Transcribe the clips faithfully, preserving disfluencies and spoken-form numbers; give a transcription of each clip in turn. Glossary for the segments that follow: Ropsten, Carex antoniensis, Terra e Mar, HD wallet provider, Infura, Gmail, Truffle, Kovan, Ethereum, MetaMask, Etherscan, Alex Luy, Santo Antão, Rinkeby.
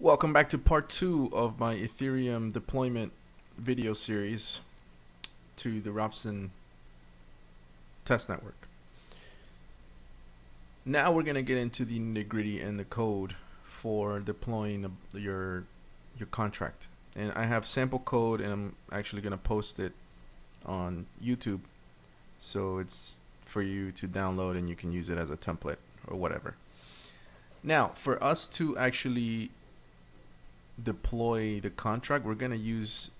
Welcome back to part two of my Ethereum deployment video series to the Ropsten test network. Now we're going to get into the nitty-gritty and the code for deploying your your contract. And I have sample code, and I'm actually going to post it on YouTube, so it's for you to download and you can use it as a template or whatever. Now, for us to actually deploy the contract, we're going to use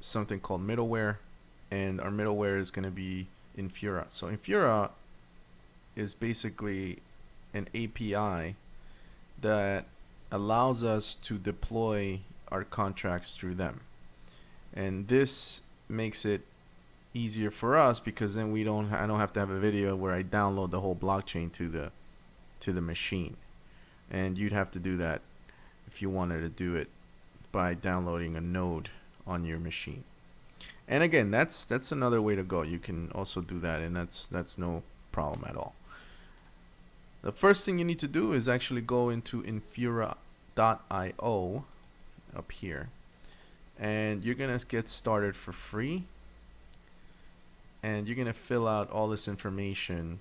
something called middleware, and our middleware is going to be Infura. So Infura is basically an A P I that allows us to deploy our contracts through them, and this makes it easier for us because then we don't I don't have to have a video where I download the whole blockchain to the to the machine, and you'd have to do that if you wanted to do it by downloading a node on your machine. And again, that's that's another way to go. You can also do that, and that's that's no problem at all. The first thing you need to do is actually go into infura dot i o up here, and you're gonna get started for free, and you're gonna fill out all this information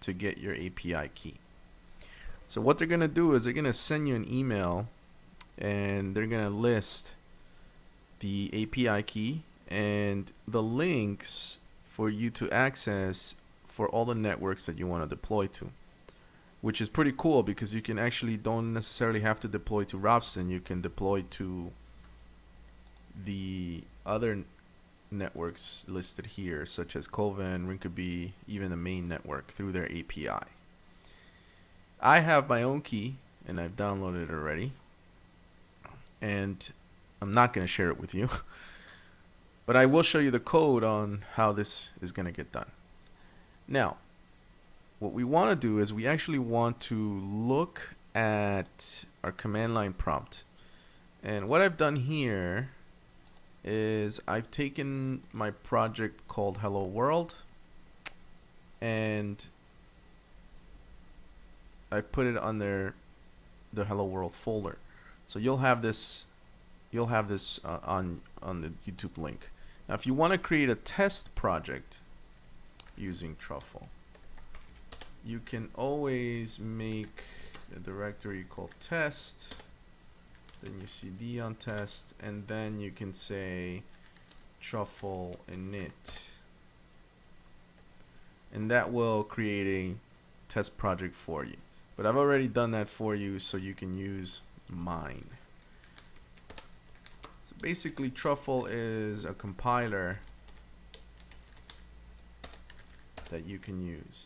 to get your A P I key. So what they're gonna do is they're gonna send you an email, and they're gonna list the A P I key and the links for you to access for all the networks that you want to deploy to, which is pretty cool because you can actually don't necessarily have to deploy to Ropsten. You can deploy to the other networks listed here, such as Kovan, Rinkeby, even the main network, through their A P I. I have my own key, and I've downloaded it already, and I'm not going to share it with you, but I will show you the code on how this is going to get done. Now, what we want to do is we actually want to look at our command line prompt, and what I've done here is I've taken my project called Hello World, and I put it under the Hello World folder. So you'll have this, you'll have this uh, on on the YouTube link. Now, if you want to create a test project using Truffle, you can always make a directory called test. Then you cd on test, and then you can say Truffle init, and that will create a test project for you. But I've already done that for you, so you can use mine. So basically, Truffle is a compiler that you can use.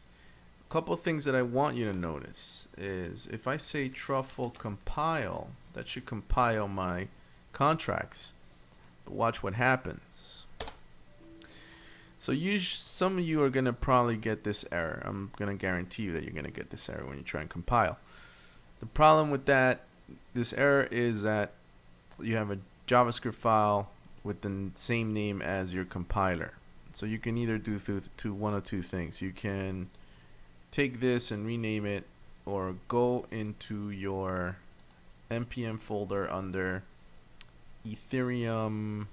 A couple things that I want you to notice is if I say Truffle compile, that should compile my contracts. But watch what happens. So you sh some of you are going to probably get this error. I'm going to guarantee you that you're going to get this error when you try and compile. The problem with that, this error, is that you have a JavaScript file with the same name as your compiler. So you can either do through to one or two things. You can take this and rename it, or go into your npm folder under Ethereum,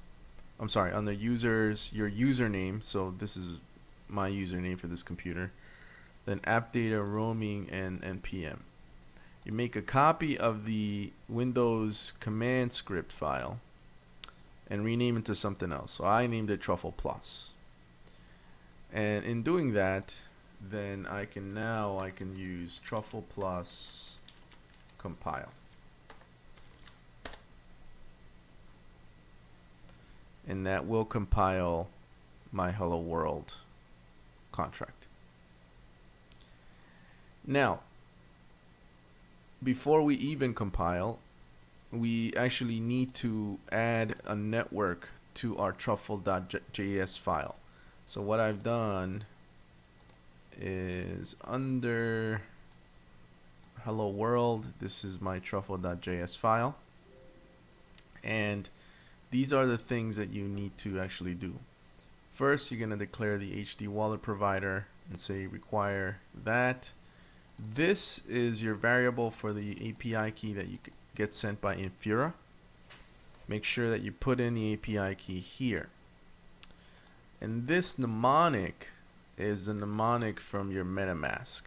I'm sorry, under users, your username. So this is my username for this computer. Then app data, roaming, and npm. You make a copy of the Windows command script file and rename it to something else. So I named it Truffle Plus. And in doing that, then I can now I can use Truffle Plus compile. And that will compile my Hello World contract. Now, before we even compile, we actually need to add a network to our truffle dot j s file. So what I've done is under Hello World, this is my truffle dot j s file, and these are the things that you need to actually do. First, you're going to declare the H D wallet provider and say require that. This is your variable for the A P I key that you gets sent by Infura. Make sure that you put in the A P I key here. And this mnemonic is a mnemonic from your MetaMask.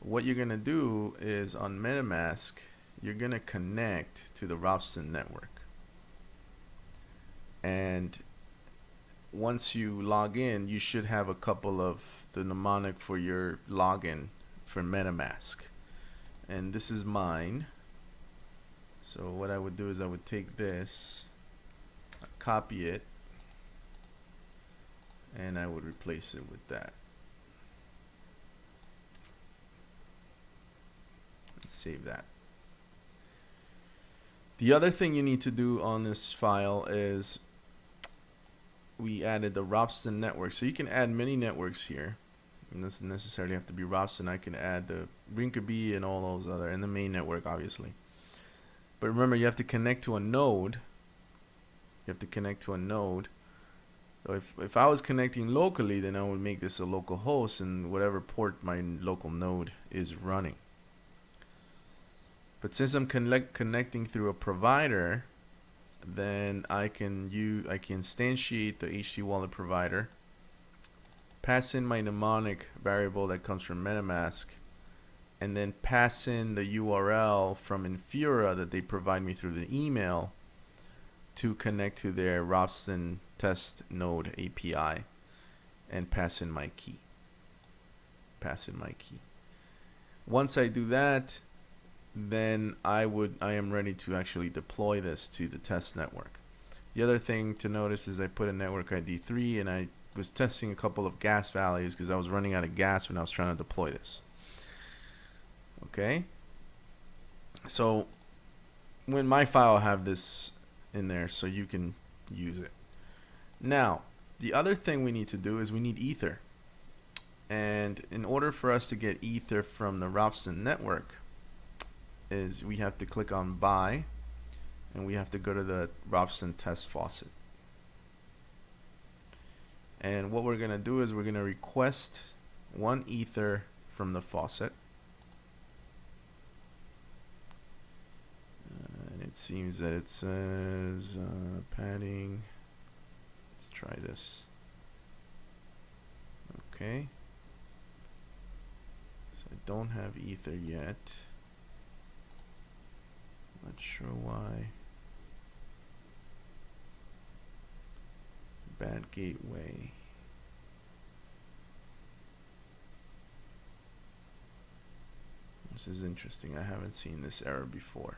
What you're going to do is on MetaMask, you're going to connect to the Ropsten network. And once you log in, you should have a couple of the mnemonic for your login for MetaMask. And this is mine. So what I would do is I would take this, copy it, and I would replace it with that. Let's save that. The other thing you need to do on this file is we added the Ropsten network. So you can add many networks here. And this doesn't necessarily have to be Ropsten. I can add the Rinkeby and all those other, and the main network, obviously. But remember, you have to connect to a node. You have to connect to a node. So if, if I was connecting locally, then I would make this a local host and whatever port my local node is running. But since I'm connect, connecting through a provider, then I can use, I can instantiate the H D wallet provider, pass in my mnemonic variable that comes from MetaMask, and then pass in the U R L from Infura that they provide me through the email to connect to their Ropsten test node A P I, and pass in my key. Pass in my key. Once I do that, then I would I am ready to actually deploy this to the test network. The other thing to notice is I put a network I D three, and I was testing a couple of gas values because I was running out of gas when I was trying to deploy this. Okay, so when my file have this in there, so you can use it. Now the other thing we need to do is we need ether, and in order for us to get ether from the Ropsten network is we have to click on buy, and we have to go to the Ropsten test faucet. And what we're gonna do is we're gonna request one ether from the faucet. And it seems that it says uh, padding. Let's try this. Okay, so I don't have ether yet. Not sure why. Bad gateway. This is interesting. I haven't seen this error before.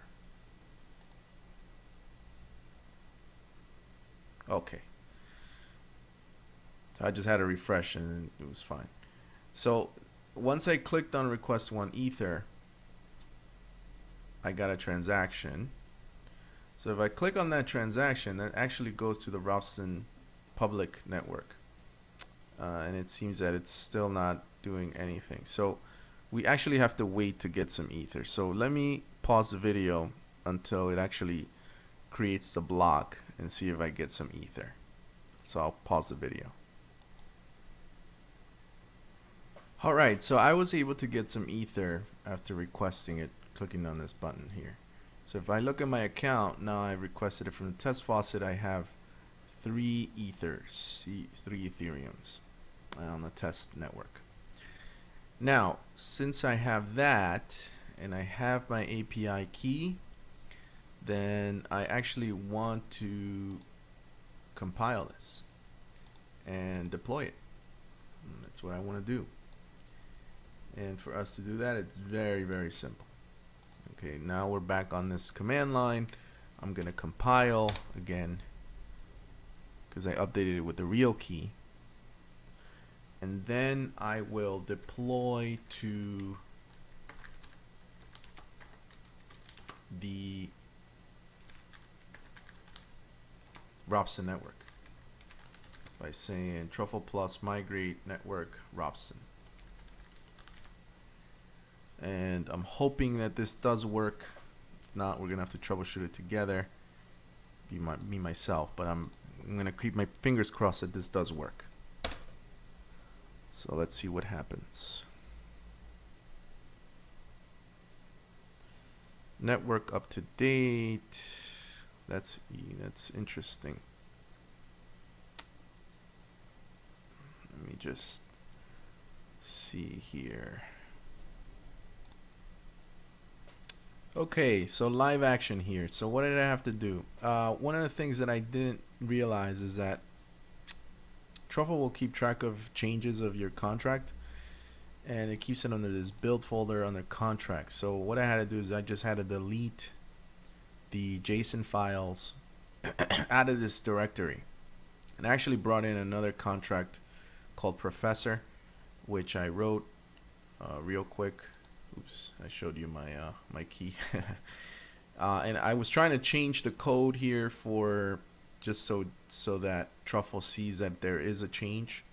Okay. So I just had a refresh and it was fine. So once I clicked on request one ether, I got a transaction. So if I click on that transaction, that actually goes to the Ropsten public network, uh, and it seems that it's still not doing anything, so we actually have to wait to get some ether. So let me pause the video until it actually creates the block and see if I get some ether. So I'll pause the video. Alright, so I was able to get some ether after requesting it, clicking on this button here. So if I look at my account now, I requested it from the test faucet. I have three ethers, three Ethereums on the test network. Now, since I have that and I have my A P I key, then I actually want to compile this and deploy it. And that's what I want to do. And for us to do that, it's very, very simple. Okay, now we're back on this command line. I'm gonna compile again because I updated it with the real key, and then I will deploy to the Ropsten network by saying truffle plus migrate network Ropsten. And I'm hoping that this does work. If not, we're gonna have to troubleshoot it together, be my, me myself. But I'm, I'm gonna keep my fingers crossed that this does work. So let's see what happens. Network up to date. That's E. That's interesting. Let me just see here. Okay, so live action here. So what did I have to do? Uh, one of the things that I didn't realize is that Truffle will keep track of changes of your contract, and it keeps it under this build folder under contract. So what I had to do is I just had to delete the JSON files out of this directory, and I actually brought in another contract called Professor, which I wrote uh, real quick. Oops, I showed you my uh, my key. uh, and I was trying to change the code here for just so so that Truffle sees that there is a change,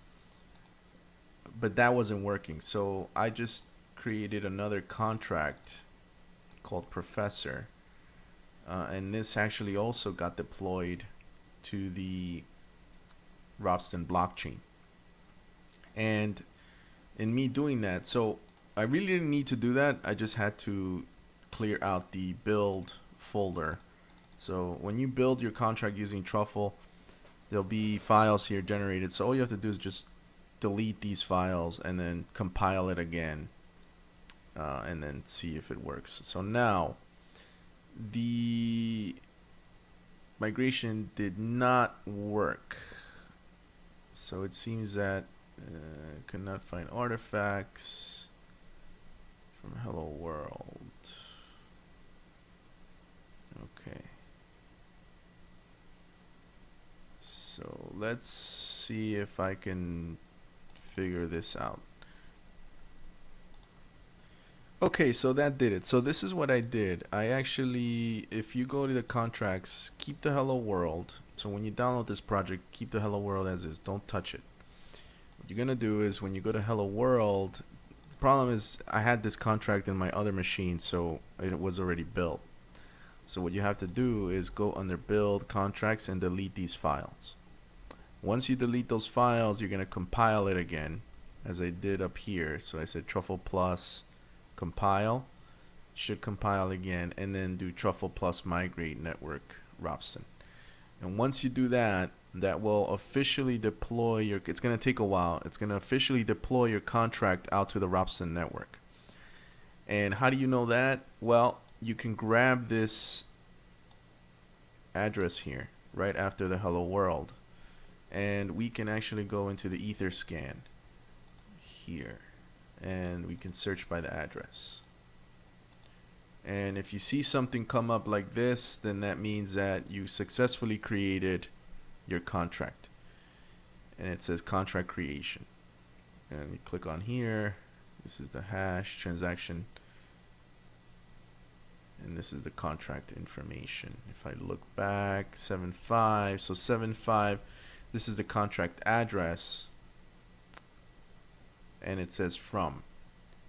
but that wasn't working. So I just created another contract called Professor, uh, and this actually also got deployed to the Ropsten blockchain. And in me doing that, so I really didn't need to do that. I just had to clear out the build folder. So when you build your contract using Truffle, there'll be files here generated. So all you have to do is just delete these files and then compile it again, uh, and then see if it works. So now the migration did not work, so it seems that uh, could not find artifacts from Hello World. Okay, so let's see if I can figure this out. Okay, so that did it. So this is what I did. I actually, if you go to the contracts, keep the Hello World. So when you download this project, keep the Hello World as is. Don't touch it. What you're gonna do is when you go to Hello World, the problem is I had this contract in my other machine, so it was already built. So what you have to do is go under build contracts and delete these files. Once you delete those files, you're going to compile it again, as I did up here. So I said Truffle plus compile, should compile again, and then do Truffle plus migrate network Ropsten. And once you do that, that will officially deploy your, it's going to take a while, it's going to officially deploy your contract out to the Ropsten network. And how do you know that? Well, you can grab this address here right after the Hello World, and we can actually go into the Etherscan here, and we can search by the address. And if you see something come up like this, then that means that you successfully created your contract, and it says contract creation, and you click on here. This is the hash transaction, and this is the contract information. If I look back, seven five, so seven five, this is the contract address, and it says from.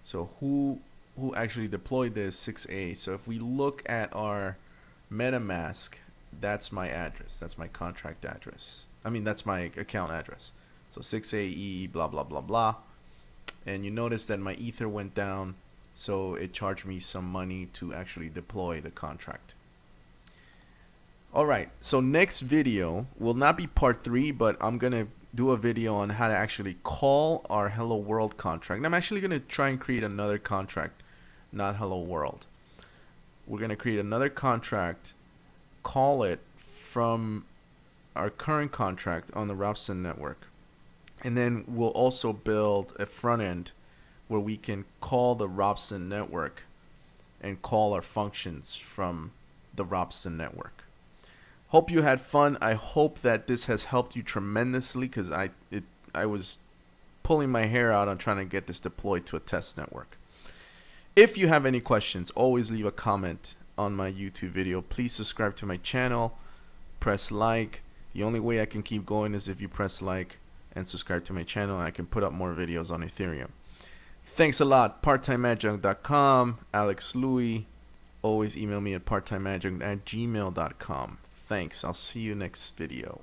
So who who actually deployed this? Six A. So if we look at our MetaMask, that's my address, that's my contract address, I mean that's my account address. So six A E blah blah blah blah, and you notice that my ether went down, so it charged me some money to actually deploy the contract. Alright, so next video will not be part three, but I'm gonna do a video on how to actually call our Hello World contract. And I'm actually gonna try and create another contract, not Hello World. We're gonna create another contract, call it from our current contract on the Ropsten network, and then we'll also build a front end where we can call the Ropsten network and call our functions from the Ropsten network. Hope you had fun. I hope that this has helped you tremendously, because I it I was pulling my hair out on trying to get this deployed to a test network. If you have any questions, always leave a comment on my YouTube video. Please subscribe to my channel, press like. The only way I can keep going is if you press like and subscribe to my channel, and I can put up more videos on Ethereum. Thanks a lot. part time adjunct dot com, Alex Luy. Always email me at part time adjunct at gmail dot com. Thanks. I'll see you next video.